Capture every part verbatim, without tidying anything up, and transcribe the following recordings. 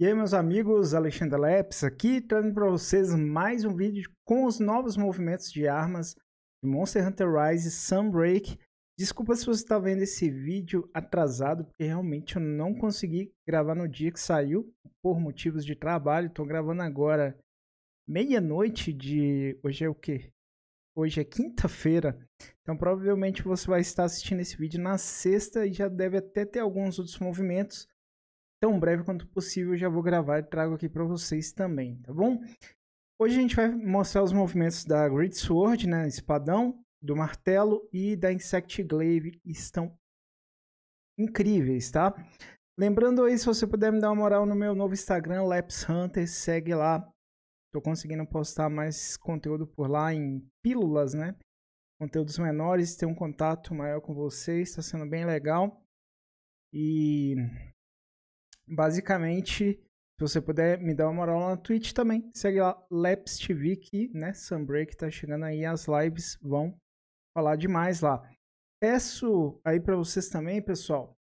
E aí, meus amigos, Alexandre Leps aqui, trazendo para vocês mais um vídeo com os novos movimentos de armas de Monster Hunter Rise e Sunbreak. Desculpa se você está vendo esse vídeo atrasado, porque realmente eu não consegui gravar no dia que saiu, por motivos de trabalho. Estou gravando agora meia-noite de... Hoje é o quê? Hoje é quinta-feira, então provavelmente você vai estar assistindo esse vídeo na sexta e já deve até ter alguns outros movimentos. Tão breve quanto possível, já vou gravar e trago aqui para vocês também, tá bom? Hoje a gente vai mostrar os movimentos da Great Sword, né, Espadão, do Martelo e da Insect Glaive, estão incríveis, tá? Lembrando aí, se você puder me dar uma moral no meu novo Instagram, LepsHunter, segue lá. Tô conseguindo postar mais conteúdo por lá em pílulas, né? Conteúdos menores, ter um contato maior com vocês, está sendo bem legal. E... basicamente, se você puder me dar uma moral lá na Twitch também, segue lá LepsTV, que, né, Sunbreak tá chegando aí, as lives vão falar demais lá. Peço aí para vocês também, pessoal,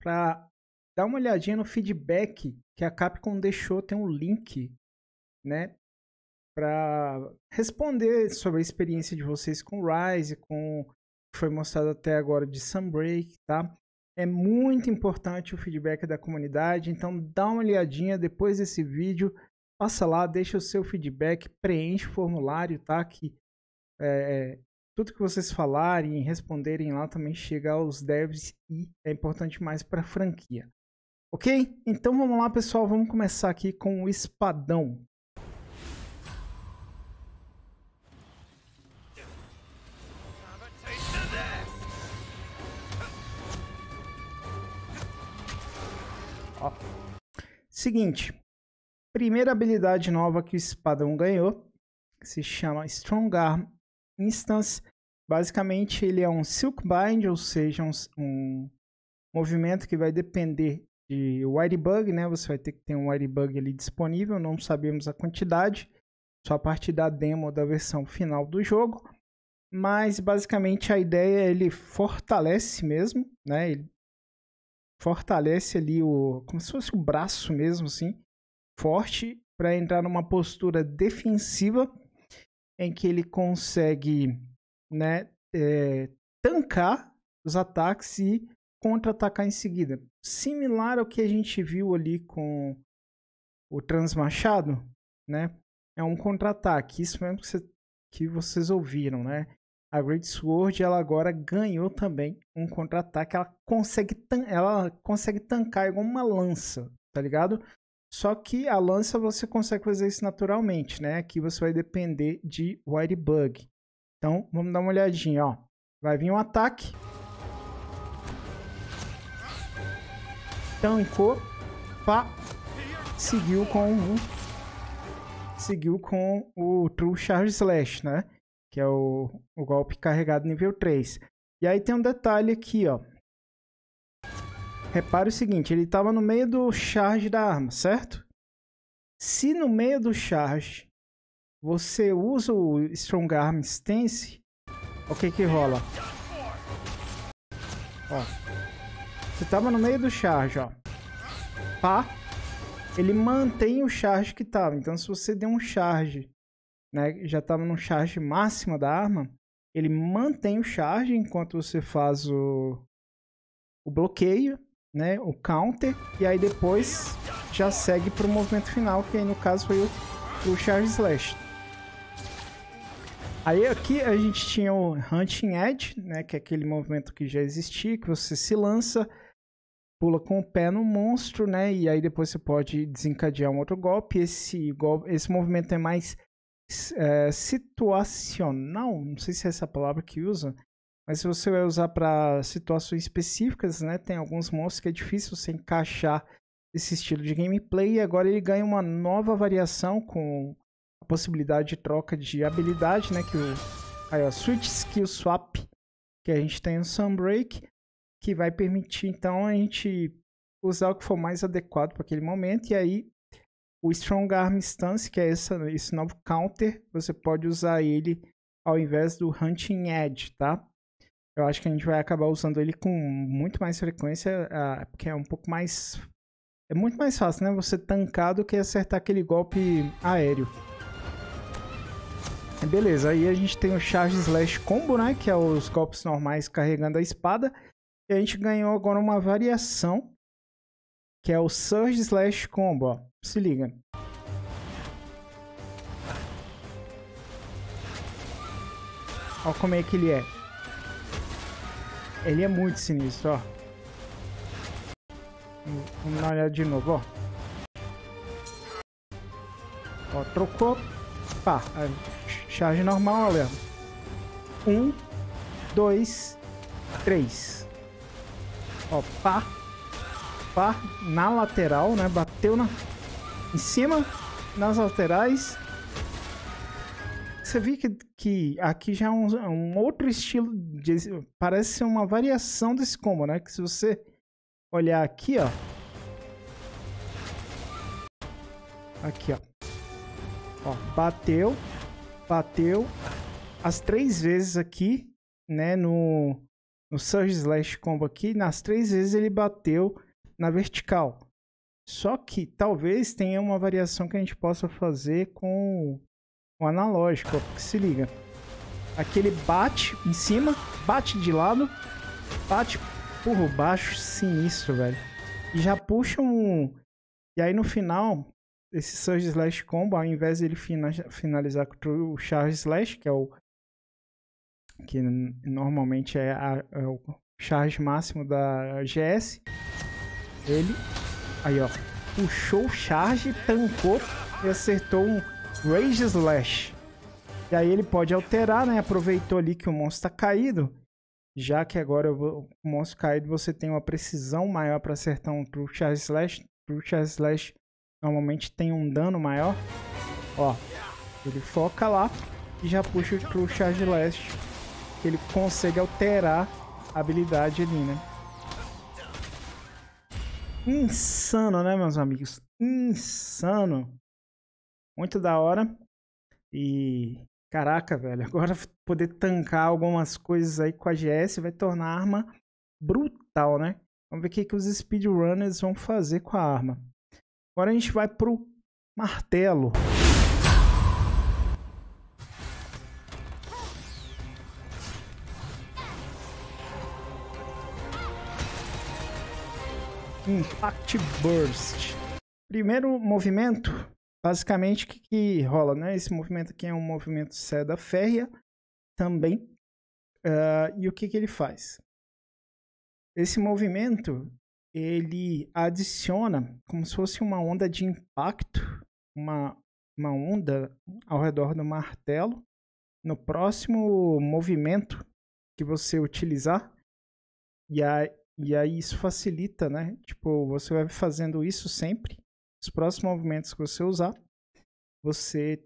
para dar uma olhadinha no feedback que a Capcom deixou, tem um link, né, para responder sobre a experiência de vocês com Rise, com o que foi mostrado até agora de Sunbreak, tá? É muito importante o feedback da comunidade, então dá uma olhadinha depois desse vídeo, passa lá, deixa o seu feedback, preenche o formulário, tá? Que é, tudo que vocês falarem e responderem lá também chega aos devs e é importante mais para a franquia. Ok? Então vamos lá, pessoal, vamos começar aqui com o Espadão. Seguinte, primeira habilidade nova que o Espadão ganhou, que se chama Strong Arm Instance. Basicamente ele é um Silk Bind, ou seja, um, um movimento que vai depender de Wirebug, né? Você vai ter que ter um Wirebug ali disponível, não sabemos a quantidade, só a partir da demo da versão final do jogo. Mas basicamente a ideia é ele fortalece mesmo, né? Ele fortalece ali o, como se fosse o braço mesmo, assim, forte, para entrar numa postura defensiva em que ele consegue, né, é, tancar os ataques e contra-atacar em seguida. Similar ao que a gente viu ali com o Transmachado, né? É um contra-ataque, isso mesmo que, você, que vocês ouviram, né? A Great Sword, ela agora ganhou também um contra-ataque. Ela consegue, ela consegue tancar igual uma lança, tá ligado? Só que a lança você consegue fazer isso naturalmente, né? Aqui você vai depender de Wirebug. Então, vamos dar uma olhadinha, ó. Vai vir um ataque. Tancou. Pá. Seguiu com o... Seguiu com o True Charge Slash, né? Que é o, o golpe carregado nível três. E aí tem um detalhe aqui, ó. Repara o seguinte, ele estava no meio do charge da arma, certo? Se no meio do charge você usa o Strong Arm Instance, o que que rola? Ó. Você estava no meio do charge, ó. Pá. Ele mantém o charge que estava. Então se você der um charge... né, já estava no charge máximo da arma, ele mantém o charge enquanto você faz o, o bloqueio, né, o counter, e aí depois já segue para o movimento final, que aí no caso foi o, o Charge Slash. Aí aqui a gente tinha o Hunting Edge, né, que é aquele movimento que já existia, que você se lança, pula com o pé no monstro, né, e aí depois você pode desencadear um outro golpe. Esse, golpe, esse movimento é mais... É, situacional, não sei se é essa palavra que usa, mas se você vai usar para situações específicas, né? Tem alguns monstros que é difícil você encaixar esse estilo de gameplay, e agora ele ganha uma nova variação com a possibilidade de troca de habilidade, né? Que o aí, ó, Switch Skill Swap, que a gente tem no Sunbreak, que vai permitir então a gente usar o que for mais adequado para aquele momento, e aí o Strong Arm Stance, que é essa, esse novo counter, você pode usar ele ao invés do Hunting Edge, tá? Eu acho que a gente vai acabar usando ele com muito mais frequência, uh, porque é um pouco mais É muito mais fácil, né? Você tancar do que acertar aquele golpe aéreo. Beleza, aí a gente tem o Charge Slash Combo, né? Que é os golpes normais carregando a espada. E a gente ganhou agora uma variação, que é o Surge Slash Combo, ó. Se liga. Ó como é que ele é. Ele é muito sinistro, ó. Vamos dar uma olhada de novo, ó. Ó, trocou. Pá, charge normal, olha. Um, dois, três. Ó, pá. Pá, na lateral, né? Bateu na... em cima, nas laterais. Você vê que, que aqui já é um, um outro estilo, de, parece ser uma variação desse combo, né? Que se você olhar aqui, ó. Aqui, ó. Ó, bateu, bateu as três vezes aqui, né? No, no Surge Slash Combo aqui, nas três vezes ele bateu na vertical. Só que talvez tenha uma variação que a gente possa fazer com... o analógico, ó, porque se liga. Aqui ele bate em cima, bate de lado, bate por baixo, sinistro, velho. E já puxa um... E aí no final, esse Surge Slash Combo, ao invés de ele fina... finalizar com o Charge Slash, que é o... que normalmente é, a... é o charge máximo da G S, ele... aí, ó, puxou o charge, tancou e acertou um... Rage Slash. E aí ele pode alterar, né? Aproveitou ali que o monstro tá caído. Já que agora o monstro caído você tem uma precisão maior para acertar um True Charge Slash. True Charge Slash normalmente tem um dano maior. Ó, ele foca lá e já puxa o True Charge Slash. Ele consegue alterar a habilidade ali, né? Insano, né, meus amigos? Insano. Muito da hora. E caraca, velho, agora poder tancar algumas coisas aí com a G S vai tornar a arma brutal, né? Vamos ver o que, que os speedrunners vão fazer com a arma. Agora a gente vai pro martelo. Impact Burst. Primeiro movimento... Basicamente, o que, que rola, né? Esse movimento aqui é um movimento seda férrea também. Uh, e o que, que ele faz? Esse movimento, ele adiciona como se fosse uma onda de impacto, uma, uma onda ao redor do martelo. No próximo movimento que você utilizar, e aí, e aí isso facilita, né? Tipo, você vai fazendo isso sempre. Os próximos movimentos que você usar, você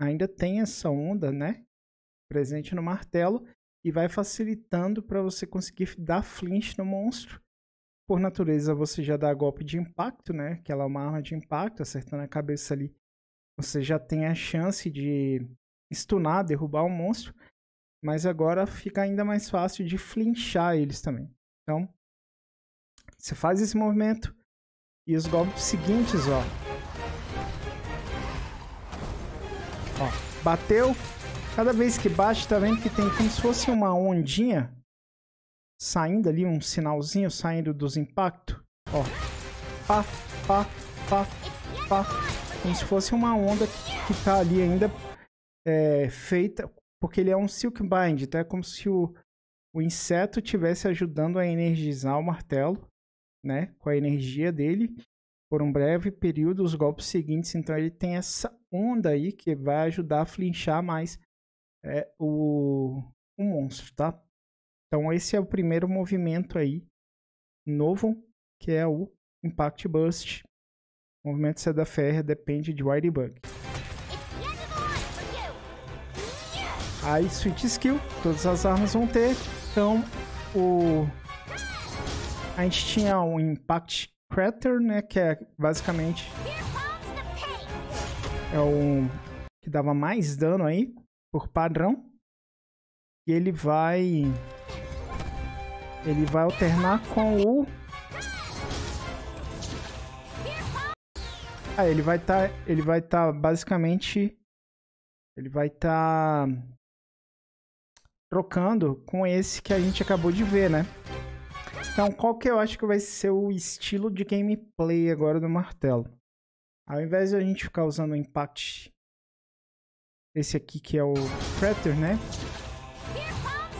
ainda tem essa onda, né, presente no martelo, e vai facilitando para você conseguir dar flinch no monstro. Por natureza, você já dá golpe de impacto, né, que ela é uma arma de impacto, acertando a cabeça ali, você já tem a chance de stunar, derrubar o monstro, mas agora fica ainda mais fácil de flinchar eles também. Então, você faz esse movimento, e os golpes seguintes, ó. Ó, bateu. Cada vez que bate, tá vendo que tem como se fosse uma ondinha saindo ali, um sinalzinho saindo dos impactos. Ó, pá, pá, pá, pá. Como se fosse uma onda que, que tá ali ainda é, feita, porque ele é um Silk Bind. Então é como se o, o inseto estivesse ajudando a energizar o martelo. Né, com a energia dele, por um breve período, os golpes seguintes. Então ele tem essa onda aí que vai ajudar a flinchar mais é, o, o monstro, tá? Então esse é o primeiro movimento aí novo, que é o Impact Burst. O movimento seda férrea depende de Wirebug. Aí Switch Skill, todas as armas vão ter. Então o... a gente tinha um Impact Crater, né, que é basicamente é um que dava mais dano aí, por padrão. E ele vai ele vai alternar com o Ah, ele vai estar, tá, ele vai estar tá, basicamente, ele vai estar tá trocando com esse que a gente acabou de ver, né? Então, qual que eu acho que vai ser o estilo de gameplay agora do martelo? Ao invés de a gente ficar usando o Impact, esse aqui que é o Crater, né?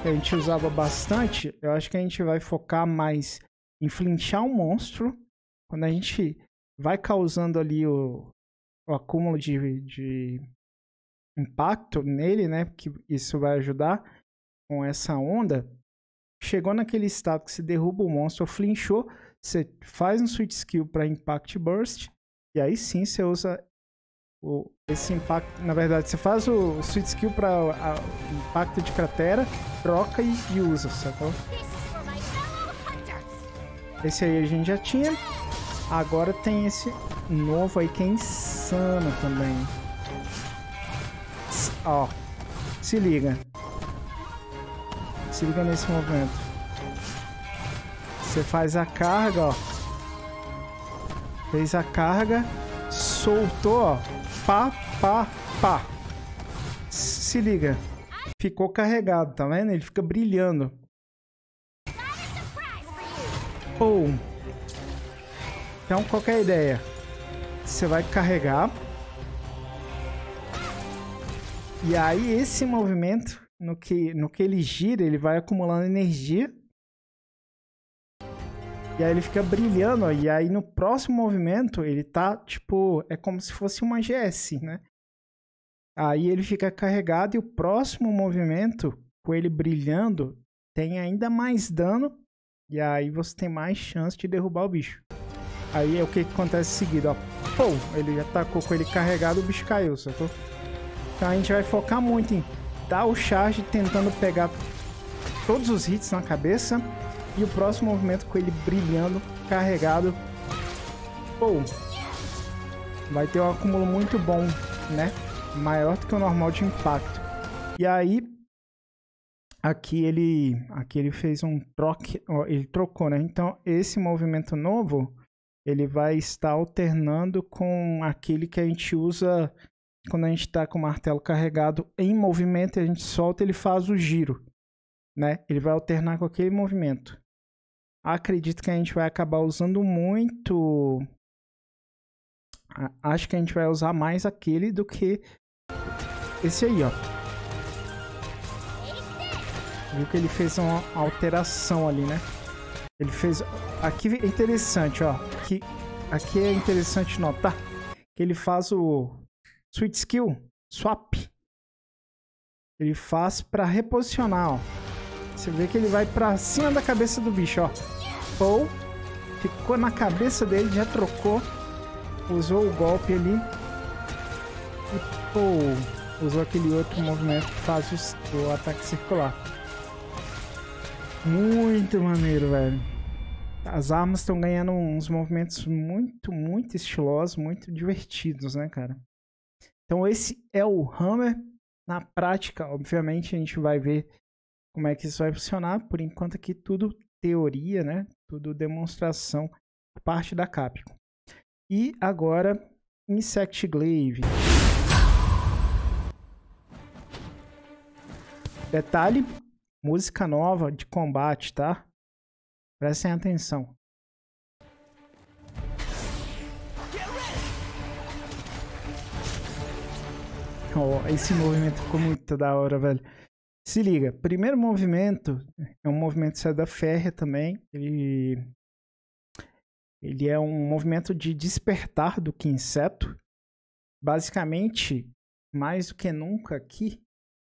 Que a gente usava bastante, eu acho que a gente vai focar mais em flinchar um monstro. Quando a gente vai causando ali o, o acúmulo de, de impacto nele, né? Porque isso vai ajudar com essa onda. Chegou naquele estado que você derruba o monstro, flinchou, você faz um Switch Skill para Impact Burst. E aí sim você usa o, esse impacto. Na verdade, você faz o, o Switch Skill para o impacto de cratera, troca e, e usa, sacou? Esse aí a gente já tinha. Agora tem esse novo aí que é insano também. Ó, se liga. Se liga nesse movimento. Você faz a carga, ó. Fez a carga, soltou, ó. Pá, pá, pá. Se liga. Ficou carregado, tá vendo? Ele fica brilhando. Pum. Oh. Então, qual que é a ideia? Você vai carregar. E aí, esse movimento, no que, no que ele gira, ele vai acumulando energia. E aí ele fica brilhando, ó. E aí no próximo movimento, ele tá, tipo, é como se fosse uma G S, né? Aí ele fica carregado e o próximo movimento, com ele brilhando, tem ainda mais dano. E aí você tem mais chance de derrubar o bicho. Aí é o que acontece em seguida, ó. Pô, ele atacou com ele carregado, o bicho caiu, sacou? Então a gente vai focar muito em dar o charge, tentando pegar todos os hits na cabeça. E o próximo movimento com ele brilhando, carregado. Pô, vai ter um acúmulo muito bom, né? Maior do que o normal de impacto. E aí, aqui ele, aqui ele fez um troque, ó, ele trocou, né? Então esse movimento novo... ele vai estar alternando com aquele que a gente usa quando a gente está com o martelo carregado em movimento e a gente solta, ele faz o giro, né? Ele vai alternar com aquele movimento. Acredito que a gente vai acabar usando muito... Acho que a gente vai usar mais aquele do que esse aí, ó. Viu que ele fez uma alteração ali, né? Ele fez... Aqui é interessante, ó. Aqui, aqui é interessante notar que ele faz o Switch Skill Swap. Ele faz pra reposicionar, ó. Você vê que ele vai pra cima da cabeça do bicho, ó. Pou. Ficou na cabeça dele, já trocou. Usou o golpe ali. E pou. Usou aquele outro movimento que faz os, o ataque circular. Muito maneiro, velho. As armas estão ganhando uns movimentos muito, muito estilosos, muito divertidos, né, cara? Então esse é o Hammer. Na prática, obviamente, a gente vai ver como é que isso vai funcionar. Por enquanto aqui tudo teoria, né? Tudo demonstração por parte da Capcom. E agora, Insect Glaive. Detalhe... música nova de combate, tá? Prestem atenção. Oh, esse movimento ficou muito da hora, velho. Se liga. Primeiro movimento é um movimento saída férrea também. Ele... ele é um movimento de despertar do Kinsect. Basicamente, mais do que nunca aqui,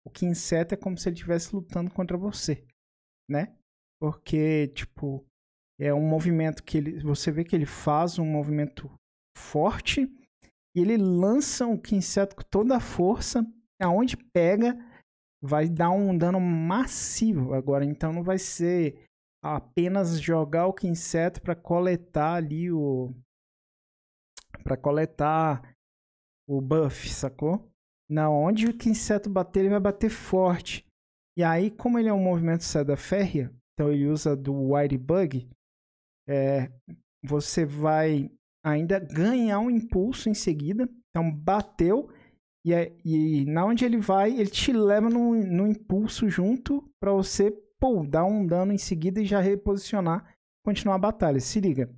o Kinsect é como se ele estivesse lutando contra você, né? Porque, tipo, é um movimento que ele... você vê que ele faz um movimento forte e ele lança o Kinsect com toda a força. Aonde pega, vai dar um dano massivo agora. Então, não vai ser apenas jogar o Kinsect para coletar ali o... para coletar o buff, sacou? Na onde o Kinsect bater, ele vai bater forte. E aí, como ele é um movimento saída férrea, então ele usa do Wirebug, é, você vai ainda ganhar um impulso em seguida. Então bateu e, é, e na onde ele vai, ele te leva no, no impulso junto para você pô, dar um dano em seguida e já reposicionar, continuar a batalha. Se liga.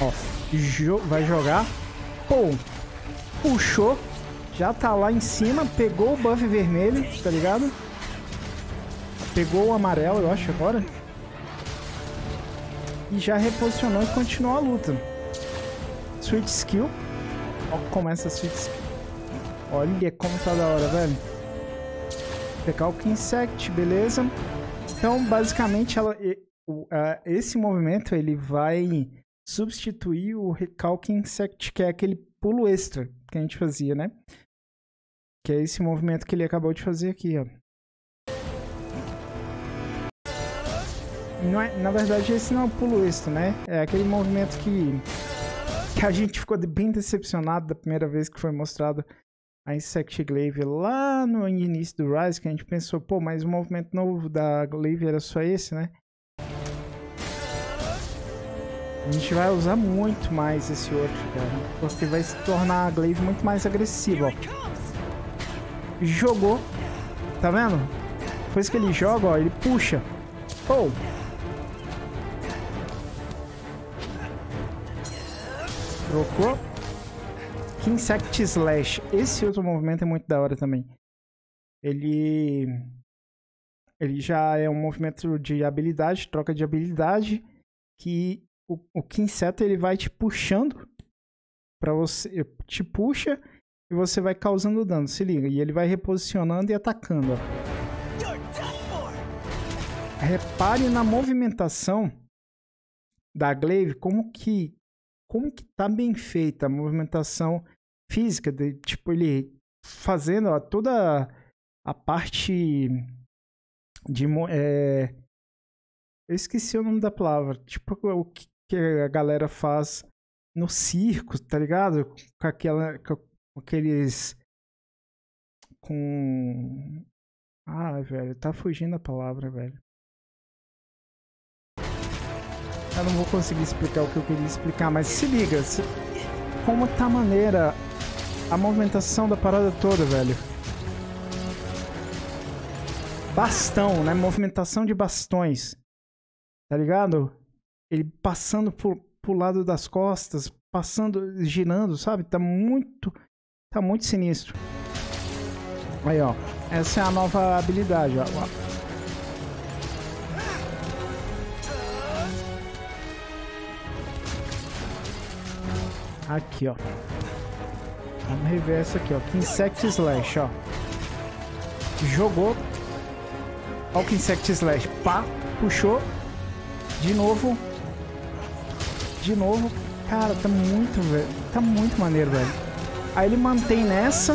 Ó, jo- vai jogar. Pô, puxou. Já tá lá em cima, pegou o buff vermelho, tá ligado? Pegou o amarelo, eu acho, agora. E já reposicionou e continuou a luta. Switch Skill. Ó como é essa Switch Skill. Olha como tá da hora, velho. Recalque insect, beleza. Então, basicamente, ela, esse movimento ele vai substituir o Recalque Insect, que é aquele pulo extra que a gente fazia, né? Que é esse movimento que ele acabou de fazer aqui, ó. Não é, na verdade, esse não é o pulo extra, né? É aquele movimento que, que a gente ficou bem decepcionado da primeira vez que foi mostrado a Insect Glaive lá no início do Rise, que a gente pensou, pô, mas o movimento novo da Glaive era só esse, né? A gente vai usar muito mais esse outro, cara, porque vai se tornar a Glaive muito mais agressiva, ó. Jogou. Tá vendo? Depois que ele joga, ó, ele puxa. Oh! Trocou. Kinsect Slash. Esse outro movimento é muito da hora também. Ele... Ele já é um movimento de habilidade, troca de habilidade, que o, o Kinsect ele vai te puxando pra você... Te puxa e você vai causando dano, se liga. E ele vai reposicionando e atacando, ó. Repare na movimentação da Glaive, como que, como que tá bem feita a movimentação física, de, tipo, ele fazendo ó, toda a parte de... É, eu esqueci o nome da palavra, tipo o que, que a galera faz no circo, tá ligado? Com, aquela, com aqueles... Com... Ah, velho, tá fugindo a palavra, velho. Eu não vou conseguir explicar o que eu queria explicar, mas se liga, se... como tá maneira a movimentação da parada toda, velho. Bastão, né? Movimentação de bastões, tá ligado? Ele passando por, pro lado das costas, passando, girando, sabe? Tá muito, tá muito sinistro. Aí, ó, essa é a nova habilidade, ó. Aqui, ó. Vamos rever essa aqui, ó. Kinsect Slash, ó. Jogou. Ó o Kinsect Slash. Pá. Puxou. De novo. De novo. Cara, tá muito, velho. Tá muito maneiro, velho. Aí ele mantém nessa.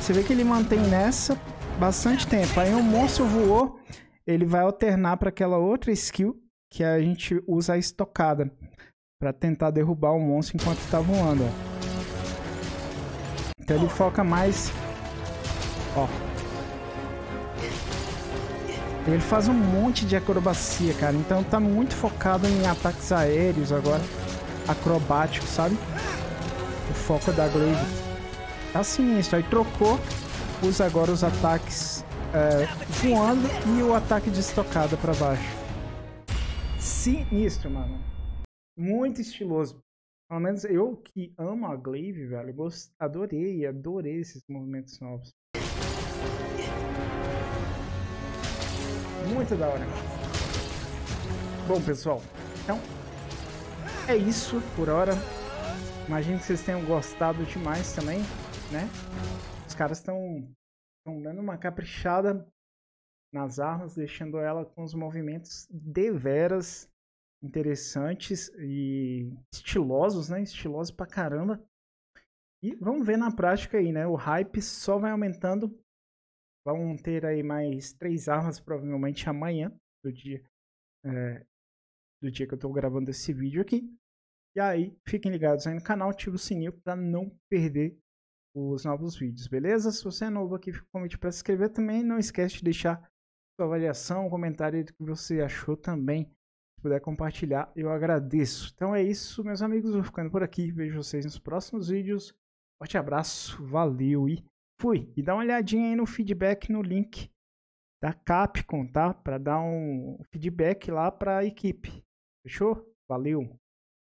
Você vê que ele mantém nessa bastante tempo. Aí o monstro voou. Ele vai alternar pra aquela outra skill que a gente usa a estocada. Pra tentar derrubar o monstro enquanto tá voando, ó. Então ele foca mais... Ó. Ele faz um monte de acrobacia, cara. Então tá muito focado em ataques aéreos agora. Acrobático, sabe? O foco da Glaive. Tá sinistro. Aí trocou. Usa agora os ataques é, voando e o ataque de estocada pra baixo. Sinistro, mano. Muito estiloso. Pelo menos eu que amo a Glaive, velho. Eu adorei, adorei esses movimentos novos. Muito da hora. Bom, pessoal. Então, é isso por hora. Imagino que vocês tenham gostado demais também, né? Os caras estão dando uma caprichada nas armas, deixando ela com os movimentos deveras interessantes e estilosos, né? Estilosos pra caramba. E vamos ver na prática aí, né? O hype só vai aumentando. Vão ter aí mais três armas provavelmente amanhã, do dia, é, do dia que eu tô gravando esse vídeo aqui. E aí, fiquem ligados aí no canal, ativa o sininho pra não perder os novos vídeos, beleza? Se você é novo aqui, fica o convite pra se inscrever também. Não esquece de deixar sua avaliação, um comentário aí do que você achou também. puder compartilhar, eu agradeço. Então é isso, meus amigos, vou ficando por aqui, vejo vocês nos próximos vídeos. Forte abraço, valeu e fui! E dá uma olhadinha aí no feedback, no link da Capcom, tá? Para dar um feedback lá para a equipe. Fechou? Valeu!